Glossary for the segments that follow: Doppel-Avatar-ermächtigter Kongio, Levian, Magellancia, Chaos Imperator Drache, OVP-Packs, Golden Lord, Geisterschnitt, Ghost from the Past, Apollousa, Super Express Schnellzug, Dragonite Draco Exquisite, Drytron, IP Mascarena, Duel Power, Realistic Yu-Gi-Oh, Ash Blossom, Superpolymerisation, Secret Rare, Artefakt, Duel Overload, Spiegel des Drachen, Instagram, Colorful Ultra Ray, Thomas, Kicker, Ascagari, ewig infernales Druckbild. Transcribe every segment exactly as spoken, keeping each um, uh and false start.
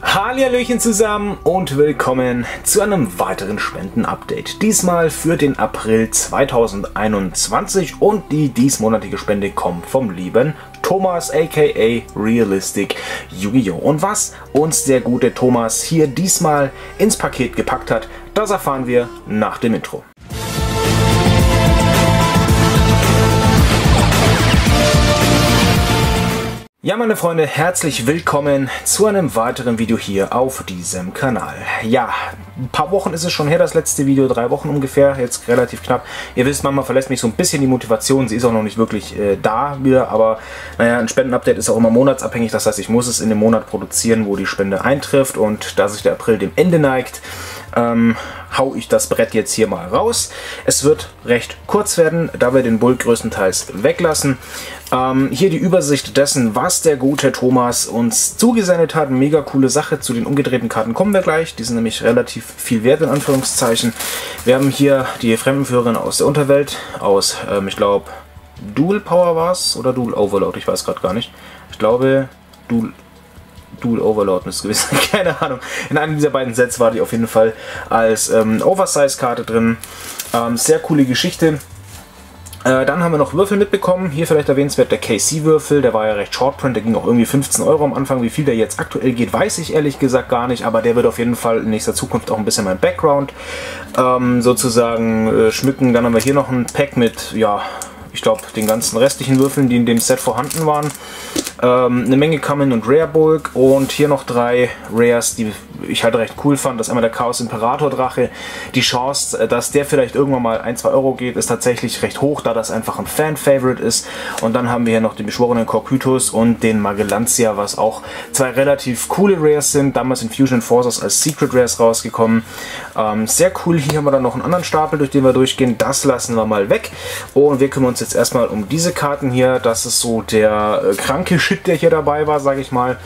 Hallihallöchen zusammen und willkommen zu einem weiteren Spenden-Update. Diesmal für den April zweitausendeinundzwanzig und die diesmonatige Spende kommt vom lieben Thomas aka Realistic Yu-Gi-Oh! Und was uns der gute Thomas hier diesmal ins Paket gepackt hat, das erfahren wir nach dem Intro. Ja, meine Freunde, herzlich willkommen zu einem weiteren Video hier auf diesem Kanal. Ja, ein paar Wochen ist es schon her, das letzte Video, drei Wochen ungefähr, jetzt relativ knapp. Ihr wisst, Mama verlässt mich so ein bisschen die Motivation, sie ist auch noch nicht wirklich äh, da wieder, aber naja, ein Spendenupdate ist auch immer monatsabhängig, das heißt, ich muss es in dem Monat produzieren, wo die Spende eintrifft, und da sich der April dem Ende neigt, ähm, hau ich das Brett jetzt hier mal raus. Es wird recht kurz werden, da wir den Bull größtenteils weglassen. Ähm, hier die Übersicht dessen, was der gute Thomas uns zugesendet hat. Mega coole Sache. Zu den umgedrehten Karten kommen wir gleich. Die sind nämlich relativ viel wert, in Anführungszeichen. Wir haben hier die Fremdführerin aus der Unterwelt, aus, ähm, ich glaube, Duel Power war es oder Duel Overload, ich weiß gerade gar nicht. Ich glaube, Duel... Duel Overload müsste gewesen sein, keine Ahnung. In einem dieser beiden Sets war die auf jeden Fall als ähm, Oversize-Karte drin. Ähm, sehr coole Geschichte. Äh, dann haben wir noch Würfel mitbekommen. Hier vielleicht erwähnenswert der K C-Würfel, der war ja recht shortprint, der ging auch irgendwie fünfzehn Euro am Anfang. Wie viel der jetzt aktuell geht, weiß ich ehrlich gesagt gar nicht, aber der wird auf jeden Fall in nächster Zukunft auch ein bisschen mein Background ähm, sozusagen äh, schmücken. Dann haben wir hier noch ein Pack mit, ja, ich glaube, den ganzen restlichen Würfeln, die in dem Set vorhanden waren. Ähm, eine Menge Common und Rare Bulk und hier noch drei Rares, die ich halt recht cool fand. Das ist einmal der Chaos Imperator Drache. Die Chance, dass der vielleicht irgendwann mal ein bis zwei Euro geht, ist tatsächlich recht hoch, da das einfach ein Fan-Favorite ist. Und dann haben wir hier noch den beschworenen Kokytos und den Magellancia, was auch zwei relativ coole Rares sind. Damals in Fusion Forces als Secret Rares rausgekommen. Ähm, sehr cool, hier haben wir dann noch einen anderen Stapel, durch den wir durchgehen. Das lassen wir mal weg. Und wir kümmern uns jetzt erstmal um diese Karten hier. Das ist so der äh, kranke Shit, der hier dabei war, sage ich mal.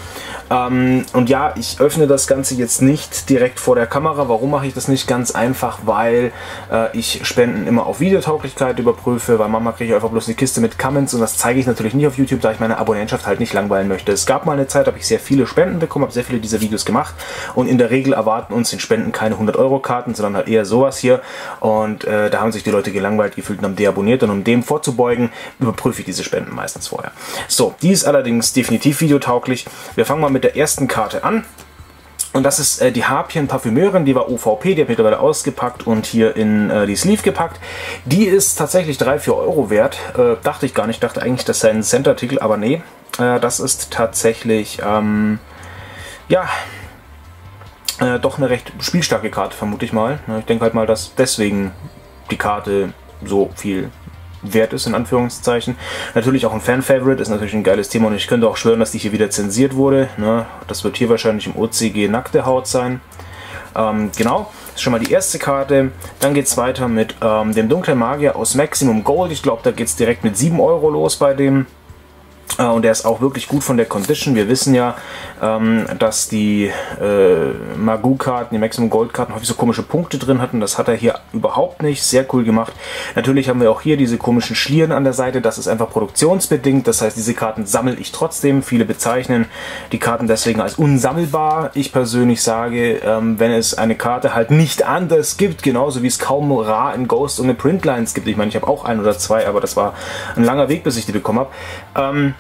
Ähm, und ja, ich öffne das Ganze jetzt nicht direkt vor der Kamera. Warum mache ich das nicht? Ganz einfach, weil äh, ich Spenden immer auf Videotauglichkeit überprüfe, weil Mama kriege ich einfach bloß eine Kiste mit Comments und das zeige ich natürlich nicht auf YouTube, da ich meine Abonnentschaft halt nicht langweilen möchte. Es gab mal eine Zeit, habe ich sehr viele Spenden bekommen, habe sehr viele dieser Videos gemacht und in der Regel erwarten uns den Spenden keine hundert Euro Karten, sondern halt eher sowas hier, und äh, da haben sich die Leute gelangweilt gefühlt und haben deabonniert, und um dem vorzubeugen, überprüfe ich diese Spenden meistens vorher. So, die ist allerdings definitiv videotauglich. Wir fangen mal mit der ersten Karte an. Und das ist äh, die Harpien Parfümeurin, die war O V P, die habe ich mittlerweile ausgepackt und hier in äh, die Sleeve gepackt. Die ist tatsächlich drei, vier Euro wert, äh, dachte ich gar nicht, dachte eigentlich, das sei ein Cent-Artikel, aber nee, äh, das ist tatsächlich, ähm, ja, äh, doch eine recht spielstarke Karte, vermute ich mal. Ich denke halt mal, dass deswegen die Karte so viel wert ist, in Anführungszeichen. Natürlich auch ein Fan-Favorite, ist natürlich ein geiles Thema, und ich könnte auch schwören, dass die hier wieder zensiert wurde. Ne? Das wird hier wahrscheinlich im O C G nackte Haut sein. Ähm, genau, das ist schon mal die erste Karte. Dann geht es weiter mit ähm, dem dunklen Magier aus Maximum Gold. Ich glaube, da geht es direkt mit sieben Euro los bei dem. Äh, und der ist auch wirklich gut von der Condition. Wir wissen ja, ähm, dass die äh, Magu-Karten, die Maximum Gold-Karten häufig so komische Punkte drin hatten. Das hat er hier überhaupt nicht. Sehr cool gemacht. Natürlich haben wir auch hier diese komischen Schlieren an der Seite. Das ist einfach produktionsbedingt. Das heißt, diese Karten sammle ich trotzdem. Viele bezeichnen die Karten deswegen als unsammelbar. Ich persönlich sage, ähm, wenn es eine Karte halt nicht anders gibt, genauso wie es kaum rar in Ghost und in Printlines gibt. Ich meine, ich habe auch ein oder zwei, aber das war ein langer Weg, bis ich die bekommen habe. Ähm,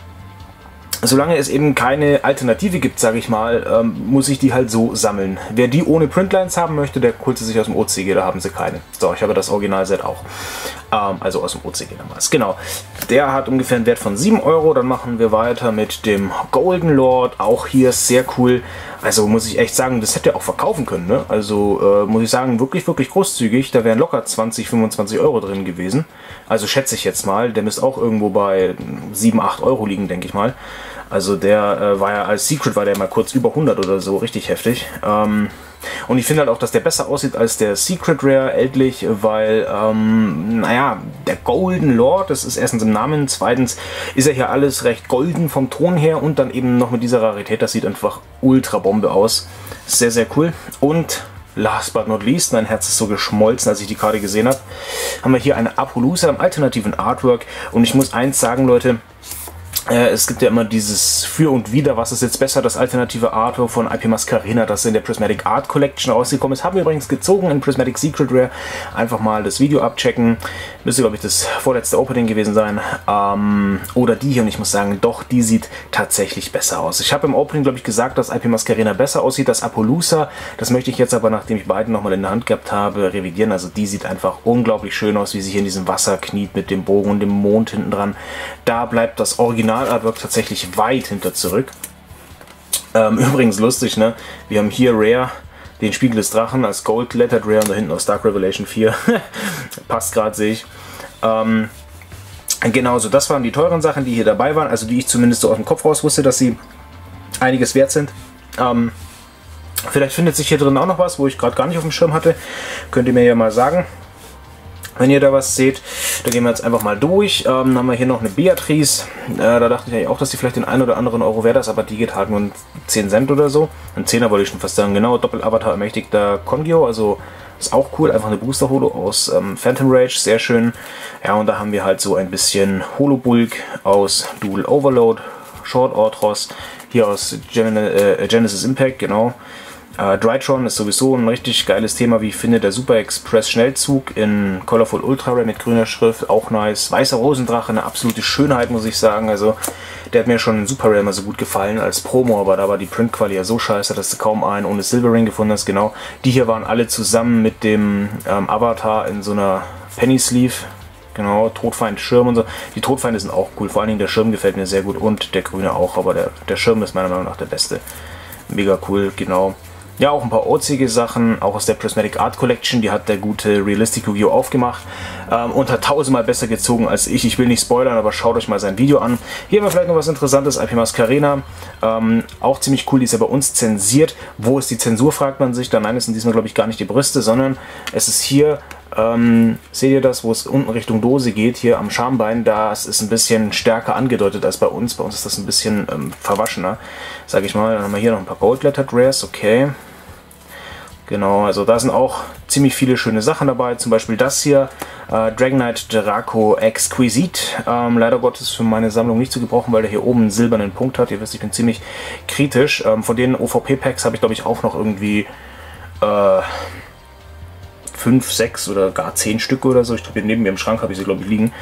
Solange es eben keine Alternative gibt, sage ich mal, ähm, muss ich die halt so sammeln. Wer die ohne Printlines haben möchte, der holt sie sich aus dem O C G, da haben sie keine. So, ich habe das Originalset auch. Ähm, also aus dem O C G damals. Genau. Der hat ungefähr einen Wert von sieben Euro. Dann machen wir weiter mit dem Golden Lord. Auch hier sehr cool. Also muss ich echt sagen, das hätte er auch verkaufen können. Ne? Also äh, muss ich sagen, wirklich, wirklich großzügig. Da wären locker zwanzig, fünfundzwanzig Euro drin gewesen. Also schätze ich jetzt mal. Der müsste auch irgendwo bei sieben, acht Euro liegen, denke ich mal. Also der äh, war ja als Secret, war der mal kurz über hundert oder so, richtig heftig. Ähm, und ich finde halt auch, dass der besser aussieht als der Secret Rare, endlich, weil, ähm, naja, der Golden Lord, das ist erstens im Namen, zweitens ist er hier alles recht golden vom Ton her und dann eben noch mit dieser Rarität, das sieht einfach ultra Bombe aus. Sehr, sehr cool. Und last but not least, mein Herz ist so geschmolzen, als ich die Karte gesehen habe, haben wir hier eine Apollousa im alternativen Artwork, und ich muss eins sagen, Leute, Äh, es gibt ja immer dieses Für und Wider, was ist jetzt besser, das alternative Artwork von I P Mascarena, das in der Prismatic Art Collection rausgekommen ist. Haben wir übrigens gezogen in Prismatic Secret Rare. Einfach mal das Video abchecken. Müsste, glaube ich, das vorletzte Opening gewesen sein. Ähm, oder die hier. Und ich muss sagen, doch, die sieht tatsächlich besser aus. Ich habe im Opening, glaube ich, gesagt, dass I P Mascarena besser aussieht als Apollousa. Das möchte ich jetzt aber, nachdem ich beiden nochmal in der Hand gehabt habe, revidieren. Also die sieht einfach unglaublich schön aus, wie sie hier in diesem Wasser kniet mit dem Bogen und dem Mond hinten dran. Da bleibt das Original Artwork tatsächlich weit hinter zurück. Ähm, übrigens lustig, ne? Wir haben hier Rare, den Spiegel des Drachen als Gold Lettered Rare und da hinten aus Dark Revelation vier. Passt gerade, sehe ich. Ähm, genauso, das waren die teuren Sachen, die hier dabei waren, also die ich zumindest so aus dem Kopf raus wusste, dass sie einiges wert sind. Ähm, vielleicht findet sich hier drin auch noch was, wo ich gerade gar nicht auf dem Schirm hatte. Könnt ihr mir ja mal sagen, wenn ihr da was seht. Da gehen wir jetzt einfach mal durch. Ähm, dann haben wir hier noch eine Beatrice. Äh, da dachte ich eigentlich auch, dass die vielleicht den einen oder anderen Euro wert ist, aber die geht halt nur zehn Cent oder so. Ein Zehner wollte ich schon fast sagen. Genau, Doppel-Avatar-ermächtigter Kongio. Also ist auch cool. Einfach eine Booster-Holo aus ähm, Phantom Rage. Sehr schön. Ja, und da haben wir halt so ein bisschen Holo-Bulk aus Duel Overload, Short Orthros, hier aus Gen äh, Genesis Impact, genau. Uh, Drytron ist sowieso ein richtig geiles Thema, wie ich finde. Der Super Express Schnellzug in Colorful Ultra Ray mit grüner Schrift, auch nice. Weißer Rosendrache, eine absolute Schönheit, muss ich sagen. Also, der hat mir schon in Super Rare immer so gut gefallen als Promo, aber da war die Printqualität ja so scheiße, dass du kaum einen ohne Silvering gefunden hast. Genau, die hier waren alle zusammen mit dem ähm, Avatar in so einer Penny Sleeve. Genau, Todfeind, Schirm und so. Die Todfeinde sind auch cool, vor allen Dingen der Schirm gefällt mir sehr gut und der grüne auch, aber der, der Schirm ist meiner Meinung nach der beste. Mega cool, genau. Ja, auch ein paar O C G-Sachen, auch aus der Prismatic Art Collection, die hat der gute Realistic Yu-Gi-Oh aufgemacht. Ähm, und hat tausendmal besser gezogen als ich. Ich will nicht spoilern, aber schaut euch mal sein Video an. Hier haben wir vielleicht noch was Interessantes, I P Mascarena. Ähm, auch ziemlich cool, die ist ja bei uns zensiert. Wo ist die Zensur, fragt man sich. Dann nein, es sind diesmal, glaube ich, gar nicht die Brüste, sondern es ist hier... Ähm, seht ihr das, wo es unten Richtung Dose geht, hier am Schambein, das ist ein bisschen stärker angedeutet als bei uns. Bei uns ist das ein bisschen ähm, verwaschener, sage ich mal. Dann haben wir hier noch ein paar Gold-Lettered Rares, okay. Genau, also da sind auch ziemlich viele schöne Sachen dabei. Zum Beispiel das hier, äh, Dragonite Draco Exquisite. Ähm, leider Gottes für meine Sammlung nicht zu gebrauchen, weil der hier oben einen silbernen Punkt hat. Ihr wisst, ich bin ziemlich kritisch. Ähm, von den O V P-Packs habe ich, glaube ich, auch noch irgendwie... Äh, fünf, sechs oder gar zehn Stücke oder so. Ich glaube, hier neben mir im Schrank habe ich sie, glaube ich, liegen.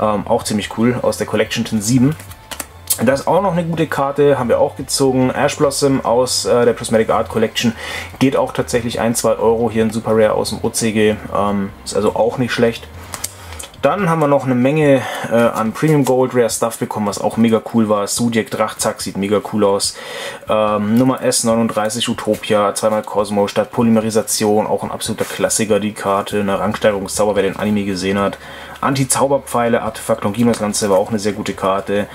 Ähm, auch ziemlich cool. Aus der Collection sieben. Da ist auch noch eine gute Karte, haben wir auch gezogen. Ash Blossom aus äh, der Prismatic Art Collection. Geht auch tatsächlich ein, zwei Euro hier in Super Rare aus dem O C G. Ähm, ist also auch nicht schlecht. Dann haben wir noch eine Menge äh, an Premium Gold Rare Stuff bekommen, was auch mega cool war. Zodiac Drachzack sieht mega cool aus. Ähm, Nummer S neununddreißig Utopia, zweimal Cosmo statt Polymerisation, auch ein absoluter Klassiker, die Karte. Eine Rangsteigerungszauber, wer den Anime gesehen hat. Anti-Zauberpfeile, Artefakt Longimas Lanze war auch eine sehr gute Karte.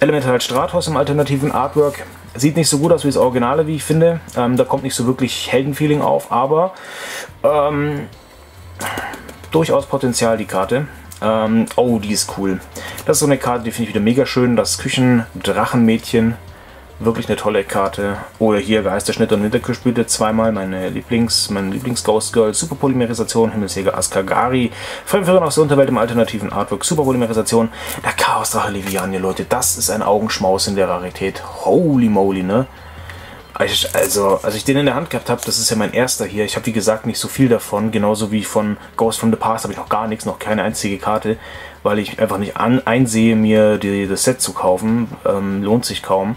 Elemental Stratos im alternativen Artwork. Sieht nicht so gut aus wie das Originale, wie ich finde. Ähm, da kommt nicht so wirklich Heldenfeeling auf, aber ähm, durchaus Potenzial, die Karte. Ähm, oh, die ist cool. Das ist so eine Karte, die finde ich wieder mega schön. Das Küchendrachenmädchen. Wirklich eine tolle Karte. Oder hier Geisterschnitt und Hinterkühlspülte zweimal. Meine Lieblings, mein Lieblings-Ghost Girl. Superpolymerisation, Himmelsjäger Ascagari. Fremdführer aus der Unterwelt im alternativen Artwork. Superpolymerisation. Der Chaos-Drache Levian, Leute. Das ist ein Augenschmaus in der Rarität. Holy moly, ne? Also, als ich den in der Hand gehabt habe, das ist ja mein erster hier. Ich habe, wie gesagt, nicht so viel davon. Genauso wie von Ghost from the Past habe ich noch gar nichts, noch keine einzige Karte, weil ich einfach nicht an, einsehe, mir die, das Set zu kaufen. Ähm, lohnt sich kaum.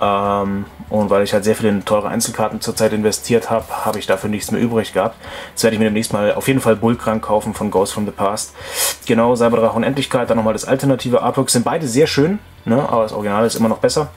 Ähm, und weil ich halt sehr viel in teure Einzelkarten zurzeit investiert habe, habe ich dafür nichts mehr übrig gehabt. Jetzt werde ich mir demnächst mal auf jeden Fall Bulkrank kaufen von Ghost from the Past. Genau, Cyberdrache Unendlichkeit, dann nochmal das alternative Artwork. Sind beide sehr schön, ne? Aber das Original ist immer noch besser.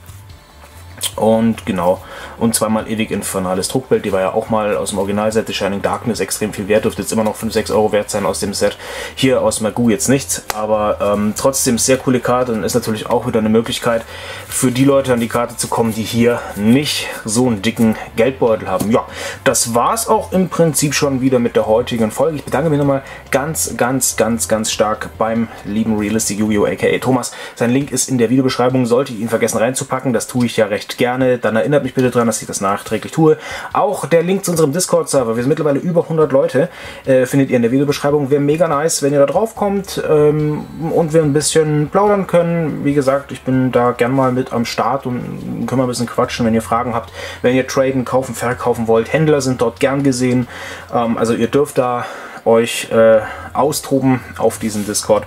Und genau, und zweimal ewig infernales Druckbild, die war ja auch mal aus dem Originalset, The Shining Darkness, extrem viel wert, dürfte jetzt immer noch fünf, sechs Euro wert sein aus dem Set. Hier aus Magu jetzt nichts, aber ähm, trotzdem sehr coole Karte und ist natürlich auch wieder eine Möglichkeit für die Leute an die Karte zu kommen, die hier nicht so einen dicken Geldbeutel haben. Ja, das war's auch im Prinzip schon wieder mit der heutigen Folge. Ich bedanke mich nochmal ganz, ganz, ganz, ganz stark beim lieben Realistic Yu-Gi-Oh! A K A Thomas. Sein Link ist in der Videobeschreibung, sollte ich ihn vergessen reinzupacken, das tue ich ja recht gerne, dann erinnert mich bitte dran, dass ich das nachträglich tue. Auch der Link zu unserem Discord-Server, wir sind mittlerweile über hundert Leute, äh, findet ihr in der Videobeschreibung. Wäre mega nice, wenn ihr da drauf kommt ähm, und wir ein bisschen plaudern können. Wie gesagt, ich bin da gern mal mit am Start und können mal ein bisschen quatschen, wenn ihr Fragen habt, wenn ihr traden, kaufen, verkaufen wollt. Händler sind dort gern gesehen, ähm, also ihr dürft da euch äh, austoben auf diesem Discord.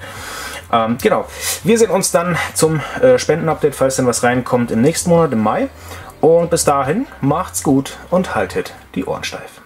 Ähm, genau, wir sehen uns dann zum äh, Spendenupdate, falls denn was reinkommt, im nächsten Monat, im Mai. Und bis dahin, macht's gut und haltet die Ohren steif.